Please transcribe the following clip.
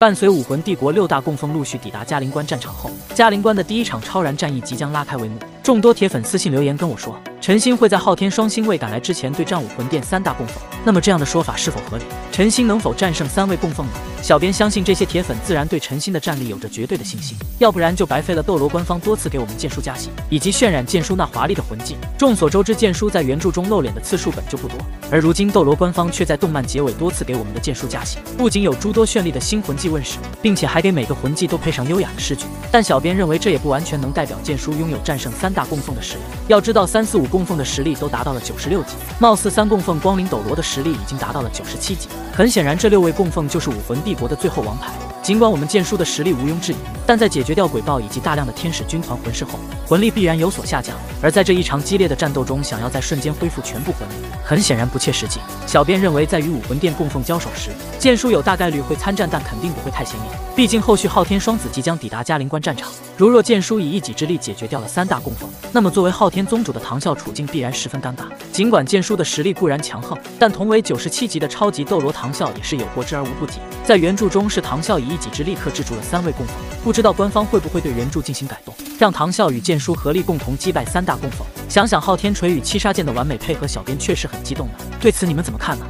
伴随武魂帝国六大供奉陆续抵达嘉陵关战场后，嘉陵关的第一场超然战役即将拉开帷幕。众多铁粉私信留言跟我说，陈星会在昊天双星位赶来之前对战武魂殿三大供奉，那么这样的说法是否合理？陈星能否战胜三位供奉呢？小编相信这些铁粉自然对陈星的战力有着绝对的信心，要不然就白费了斗罗官方多次给我们剑书加戏，以及渲染剑书那华丽的魂技。众所周知，剑书在原著中露脸的次数本就不多，而如今斗罗官方却在动漫结尾多次给我们的剑书加戏，不仅有诸多绚丽的新魂技问世，并且还给每个魂技都配上优雅的诗句。但小编认为这也不完全能代表剑书拥有战胜三大供奉的实力。要知道，3、4、5供奉的实力都达到了96级，貌似三供奉光临斗罗的实力已经达到了97级。很显然，这6位供奉就是武魂帝国的最后王牌。尽管我们剑书的实力毋庸置疑，但在解决掉鬼豹以及大量的天使军团魂师后，魂力必然有所下降。而在这一场激烈的战斗中，想要在瞬间恢复全部魂力，很显然不切实际。小编认为，在与武魂殿供奉交手时，剑书有大概率会参战，但肯定不会太显眼。毕竟后续昊天双子即将抵达嘉陵关战场，如若剑书以一己之力解决掉了三大供奉，那么作为昊天宗主的唐啸处境必然十分尴尬。尽管剑书的实力固然强横，但同为97级的超级斗罗唐啸也是有过之而无不及。在原著中，是唐啸以一己之力克制住了3位供奉，不知道官方会不会对原著进行改动，让唐啸与剑书合力共同击败三大供奉。想想昊天锤与七杀剑的完美配合，小编确实很激动呢。对此你们怎么看呢？